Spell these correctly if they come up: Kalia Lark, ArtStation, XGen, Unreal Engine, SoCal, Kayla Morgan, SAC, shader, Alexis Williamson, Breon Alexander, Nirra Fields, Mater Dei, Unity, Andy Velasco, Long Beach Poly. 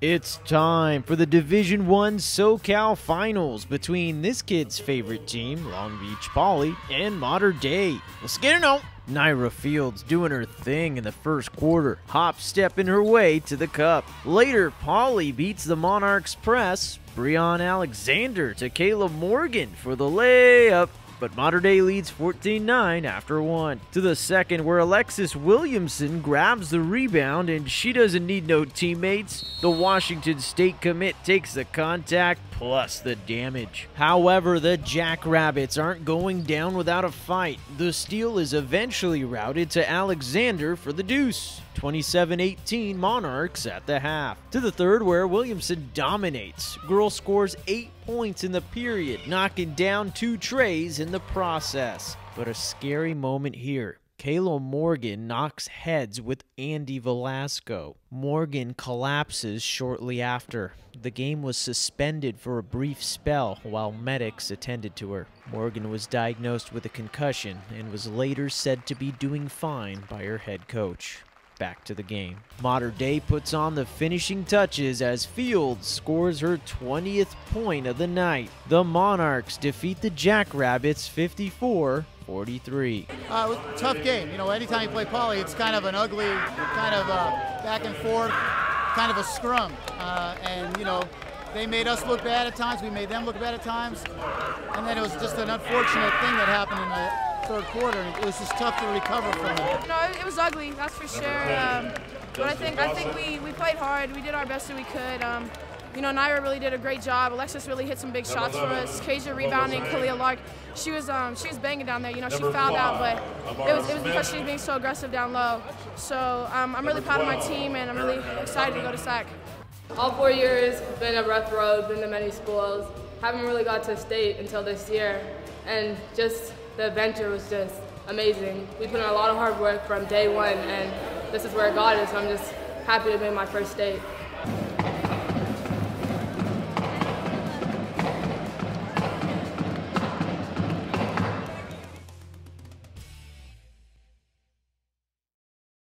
It's time for the Division I SoCal Finals between this kid's favorite team, Long Beach Poly, and Mater Dei. Let's get it on! Nirra Fields doing her thing in the first quarter, hop-stepping her way to the cup. Later, Poly beats the Monarchs press. Breon Alexander to Kayla Morgan for the layup, but Mater Dei leads 14-9 after one. To the second, where Alexis Williamson grabs the rebound, and she doesn't need no teammates. The Washington State commit takes the contact plus the damage. However, the Jackrabbits aren't going down without a fight. The steal is eventually routed to Alexander for the deuce. 27-18 Monarchs at the half. To the third, where Williamson dominates. Girl scores 8 points in the period, knocking down 2 trays in the process. But a scary moment here. Kayla Morgan knocks heads with Andy Velasco. Morgan collapses shortly after. The game was suspended for a brief spell while medics attended to her. Morgan was diagnosed with a concussion and was later said to be doing fine by her head coach. Back to the game. Mater Dei puts on the finishing touches as Fields scores her 20th point of the night. The Monarchs defeat the Jackrabbits 54-43. It was a tough game. You know, anytime you play Poly, it's kind of an ugly, kind of back and forth, kind of a scrum. And, you know, they made us look bad at times. We made them look bad at times. And then it was just an unfortunate thing that happened in the third quarter. It was just tough to recover from it. No, it was ugly, that's for sure. But I think we played hard. We did our best that we could. You know, Nirra really did a great job. Alexis really hit some big shots for us. Kasia rebounding, Kalia Lark. She was banging down there. You know, she fouled out, but it was because she was being so aggressive down low. So I'm really proud of my team, and I'm really excited to go to SAC. All 4 years has been a rough road. Been to many schools. Haven't really got to state until this year, and just. The adventure was just amazing. We put in a lot of hard work from day one, and this is where God is, so I'm just happy to be in my first state.